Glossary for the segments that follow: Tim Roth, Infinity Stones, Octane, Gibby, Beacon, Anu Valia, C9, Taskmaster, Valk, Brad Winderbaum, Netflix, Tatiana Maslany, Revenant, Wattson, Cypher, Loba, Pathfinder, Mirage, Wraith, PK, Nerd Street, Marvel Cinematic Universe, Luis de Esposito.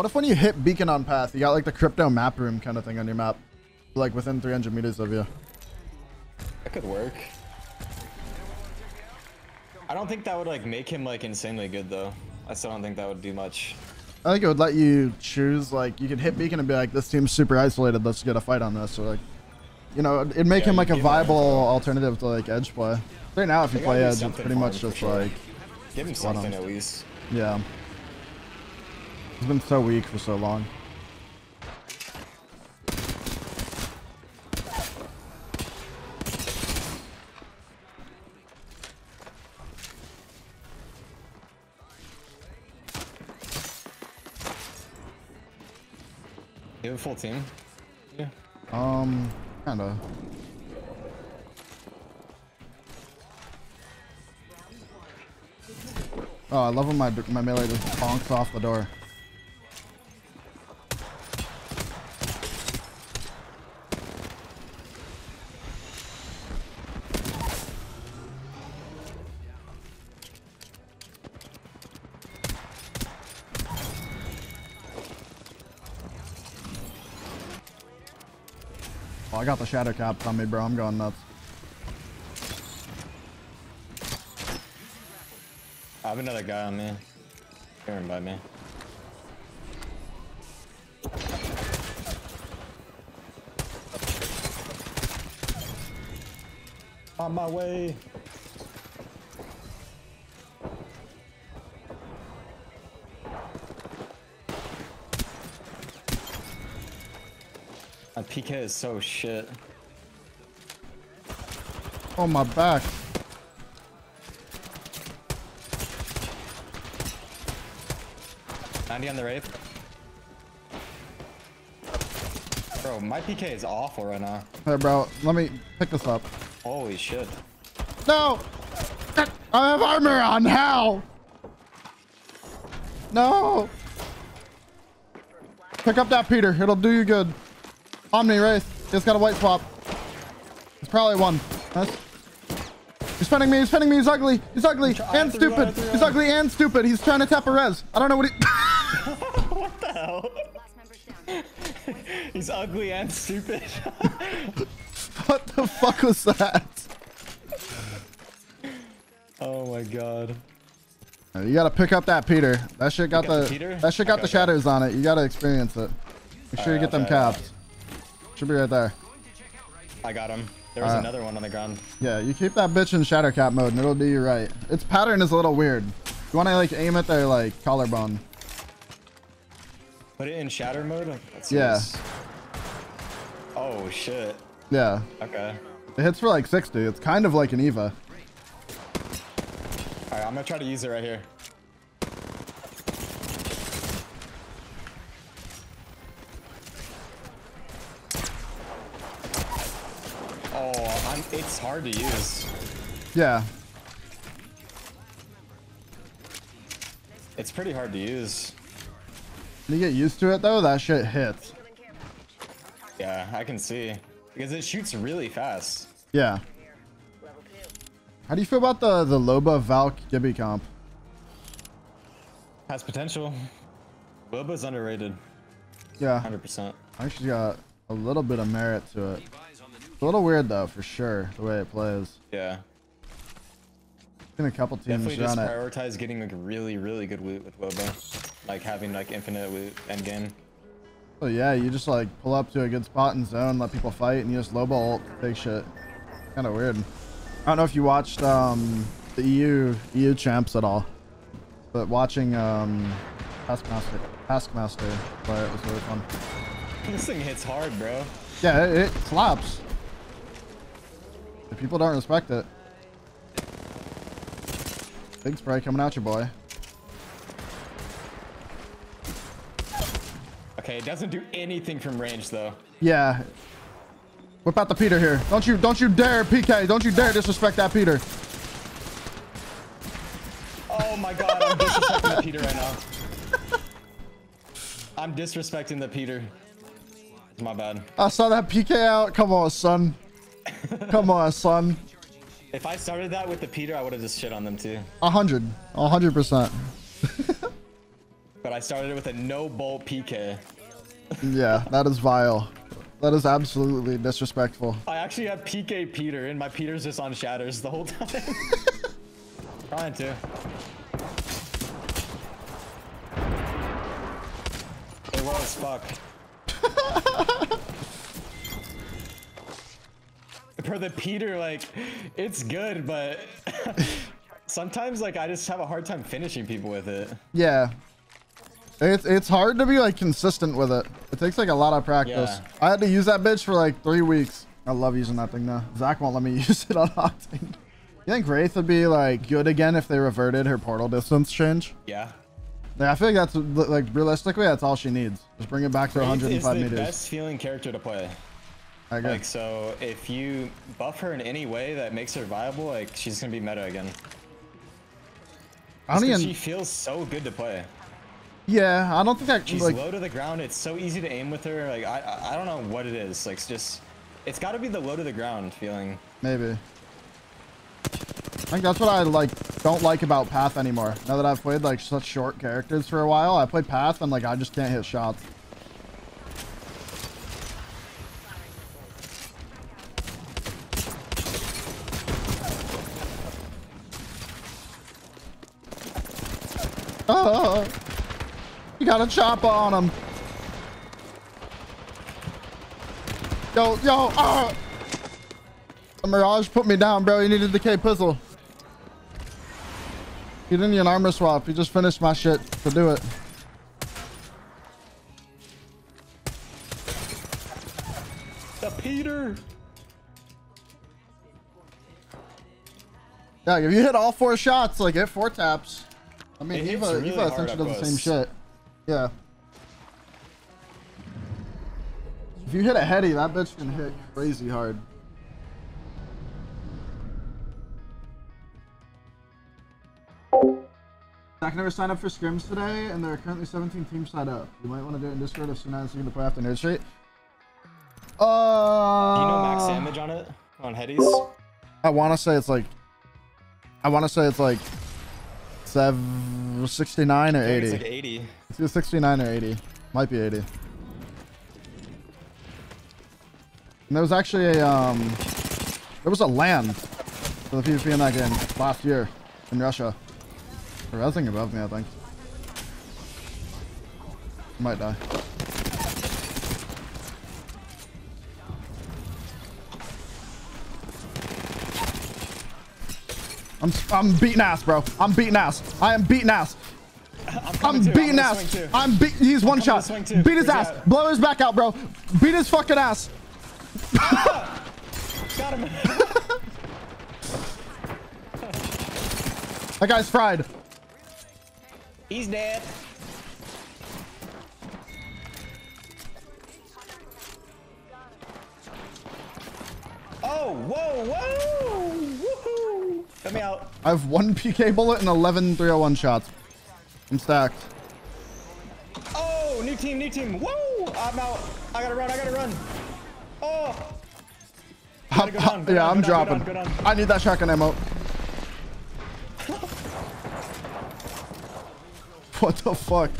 What if when you hit Beacon on Path, you got like the crypto map room kind of thing on your map? Like within 300 meters of you. That could work. I don't think that would like make him like insanely good though. I still don't think that would do much. I think it would let you choose, like you could hit Beacon and be like, this team's super isolated, let's get a fight on this. Or like, you know, it'd make him like a viable alternative to like edge play. Right now if you play edge, it's pretty much just like... Give him something at least. Yeah. He's been so weak for so long. You have a full team? Yeah. Kinda. Oh, I love when my melee just bonks off the door. Oh, I got the shadow cap on me, bro. I'm going nuts. I have another guy on me. Hearing by me. On my way. My PK is so shit. Oh, my back. On the Wraith. Bro, my PK is awful right now. Hey, bro, let me pick this up. Holy shit. No! I have armor on, how? No! Pick up that Peter, it'll do you good. Omni Wraith, just got a white swap. It's probably one. Nice. He's fending me, he's ugly, and stupid. He's ugly and stupid, he's trying to tap a res. I don't know what he... What the hell? He's ugly and stupid. What the fuck was that? Oh my god. You gotta pick up that Peter. That shit got the shadows on it. You gotta experience it. Make sure you get them caps. Should be right there. I got him. There was another one on the ground. Yeah, you keep that bitch in shadow cap mode and it'll do you right. Its pattern is a little weird. You wanna like aim at their like collarbone. Put it in shatter mode? That's nice. Oh, shit. Yeah. Okay. It hits for like 60. It's kind of like an Eva. Alright, I'm gonna try to use it right here. Oh, it's hard to use. Yeah. It's pretty hard to use. You get used to it though, that shit hits. Yeah, I can see. Because it shoots really fast. Yeah. How do you feel about the Loba, Valk, Gibby comp? Has potential. Loba's underrated. Yeah. 100%. I think she's got a little bit of merit to it. It's a little weird though, for sure, the way it plays. Yeah. Been a couple teams definitely just prioritize getting like really, really good loot with Loba. Like having like infinite loot end game. Oh yeah, you just like pull up to a good spot in zone, let people fight, and you just Loba ult, take shit. Kind of weird. I don't know if you watched the EU champs at all, but watching Taskmaster play it was really fun. This thing hits hard, bro. Yeah, it slaps. If people don't respect it. Big spray coming out, your boy. Okay, it doesn't do anything from range though. Yeah. Whip out the Peter here. Don't you dare, PK. Don't you dare disrespect that Peter. Oh my god, I'm disrespecting the Peter right now. I'm disrespecting the Peter. My bad. I saw that PK out. Come on, son. Come on, son. If I started that with the Peter, I would have just shit on them too. 100%. But but I started it with a no-bolt PK. Yeah, that is vile. That is absolutely disrespectful. I actually have PK Peter, and my Peter's just on shatters the whole time. Trying to. They're low as fuck. For the Peter, like, it's good, but sometimes, like, I just have a hard time finishing people with it. Yeah. It's hard to be, like, consistent with it. It takes, like, a lot of practice. Yeah. I had to use that bitch for, like, 3 weeks. I love using that thing now. Zach won't let me use it on Octane. You think Wraith would be, like, good again if they reverted her portal distance change? Yeah. Yeah, I feel like that's, like, realistically, that's all she needs. Just bring it back to Wraith 105 meters. Is the best feeling character to play. I guess. Like, so if you buff her in any way that makes her viable, like, she's going to be meta again. She feels so good to play. Yeah, I don't think that she's like, low to the ground. It's so easy to aim with her. Like, I don't know what it is. Like, it's got to be the low to the ground feeling. Maybe. I think that's what I like. Don't like about Path anymore. Now that I've played like such short characters for a while, I played Path and like I just can't hit shots. Oh. You got a chop on him. Yo, yo, ah! The Mirage put me down, bro. You needed the K-Pizzle. You didn't need an armor swap. You just finished my shit to do it. The Peter. Yeah, if you hit all four shots, like, hit four taps. I mean, Eva really essentially does the same shit. Yeah. If you hit a heady, that bitch can hit crazy hard. Zach never signed up for scrims today, and there are currently 17 teams signed up. You might want to do it in Discord if C9 is going to play after Nerd Street. Do you know max damage on it? On headies? I want to say it's like 69 or 80. It's like 80. It's either 69 or 80. Might be 80. And there was actually a there was a LAN for the PvP in that game last year in Russia. They're resing above me, I think. Might die. I'm beating ass, bro. I'm beating ass. I am beating ass. I'm beating ass. I'm beat. He's one shot. Beat his ass. Blow his back out, bro. Beat his fucking ass. Got him. That guy's fried. He's dead. Oh, whoa, whoa. Woohoo. Got me out. I have one PK bullet and 11 301 shots. I'm stacked. Oh, new team. Whoa! I'm out. I gotta run. Oh. I'm dropping. I need that shotgun ammo. What the fuck?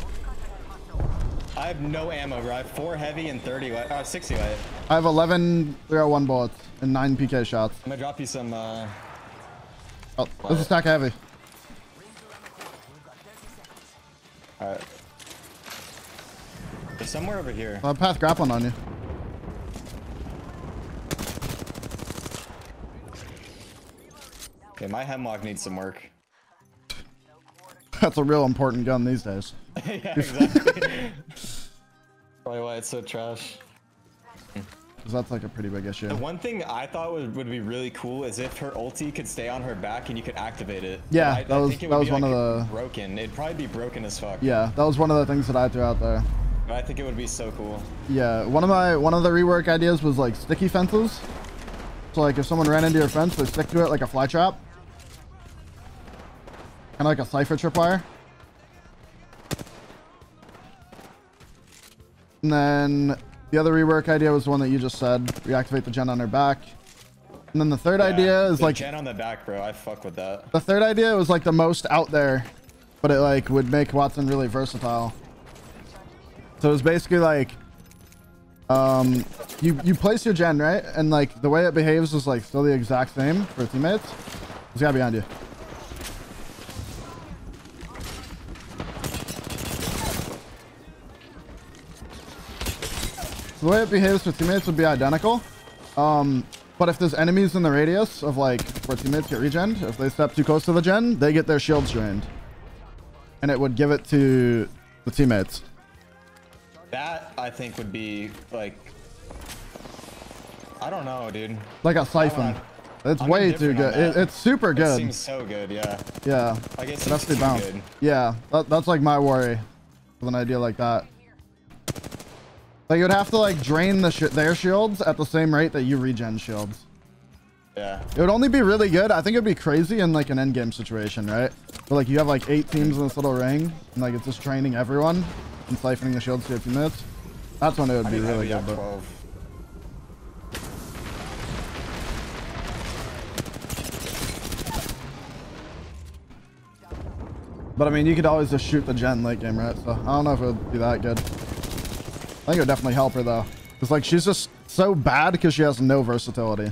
I have no ammo, bro. I have 4 heavy and 60 light. I have 11 301 bullets and 9 PK shots. I'm gonna drop you some. Oh, this is stack heavy. All right. There's somewhere over here. I'll path grappling on you. Okay, my hemlock needs some work. That's a real important gun these days. Yeah, exactly. Probably why it's so trash. Because that's like a pretty big issue. The one thing I thought would be really cool is if her ulti could stay on her back and you could activate it. Yeah, I think that was one of the... It'd probably be broken as fuck. Yeah, that was one of the things that I threw out there. But I think it would be so cool. Yeah, one of the rework ideas was like sticky fences. So like if someone ran into your fence, they stick to it like a fly trap. Kind of like a Cypher tripwire. And then the other rework idea was the one that you just said. Reactivate the gen on her back. And then the third idea is like... gen on the back, bro. I fuck with that. The third idea was like the most out there. But it like would make Wattson really versatile. So it's basically like, you place your gen, right? And like the way it behaves is like still the exact same for teammates. There's a guy behind you. So the way it behaves for teammates would be identical. But if there's enemies in the radius of like where teammates get regened, if they step too close to the gen, they get their shields drained. And it would give it to the teammates. That I think would be like, I don't know, dude. Like a siphon. It's way too good. It's super good. It seems so good, yeah. Yeah. I guess that's the bounce. Yeah, that's like my worry with an idea like that. Like you'd have to like drain the their shields at the same rate that you regen shields. Yeah. It would only be really good. I think it'd be crazy in like an end game situation, right? But like you have like 8 teams in this little ring, and like it's just draining everyone and siphoning the shields for a few minutes. That's when it would be really good. But... I mean, you could always just shoot the gen late game, right? So I don't know if it would be that good. I think it would definitely help her though. It's like she's just so bad because she has no versatility.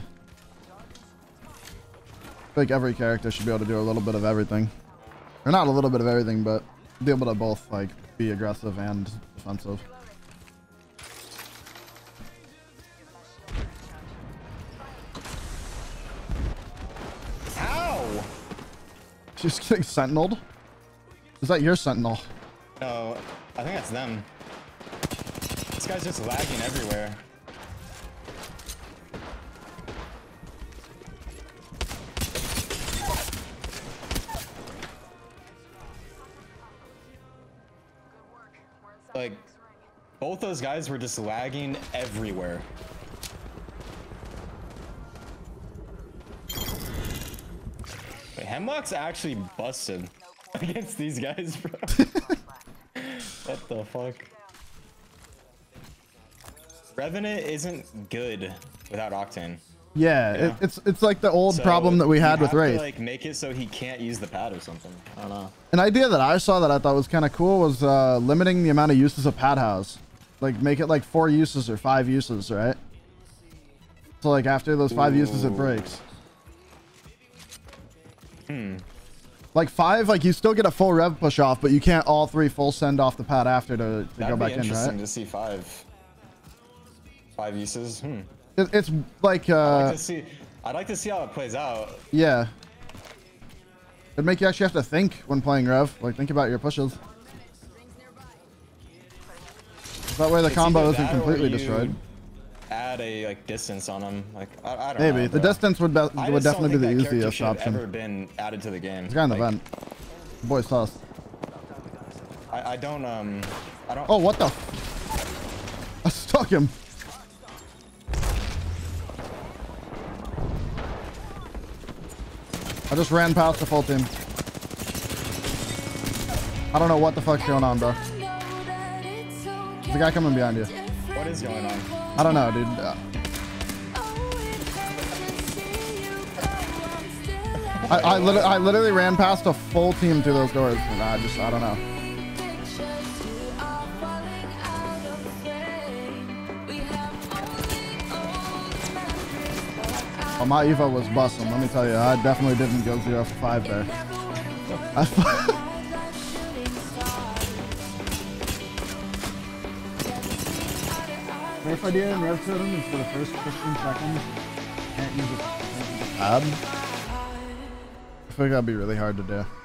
I think every character should be able to do a little bit of everything. Or not a little bit of everything, but be able to both like be aggressive and defensive. Ow! She's getting sentineled? Is that your sentinel? No, I think that's them. This guy's just lagging everywhere. Like, both those guys were just lagging everywhere. Wait, Hemlock's actually busted against these guys, bro. What the fuck? Revenant isn't good without Octane. Yeah, you know? it's like the old problem that we had with Wraith. To, like, make it so he can't use the pad or something. I don't know. An idea that I saw that I thought was kind of cool was limiting the amount of uses a pad has. Like make it like 4 uses or 5 uses, right? So like after those 5 uses, it breaks. Like 5, like you still get a full rev push off, but you can't all 3 full send off the pad after to go back in, right? That'd be interesting to see 5 uses. It's like I'd like to see how it plays out. Yeah, it'd make you actually have to think when playing Rev. Like think about your pushes. That way the combo isn't completely destroyed. Add a like distance on them. Like I don't know. Maybe the distance would definitely be the easiest option. Ever been added to the game. It's kind of like, the boy sauce. I don't. Oh, what the? I stuck him. I just ran past the full team. I don't know what the fuck's going on, bro. There's a guy coming behind you. What is going on? I don't know, dude. I literally ran past a full team through those doors. And I don't know. Oh, my Evo was busting. Let me tell you, I definitely didn't go 0 for 5 there. Rev idea and rev totem is for the first 15 seconds. Can't use it. I think that'd be really hard to do.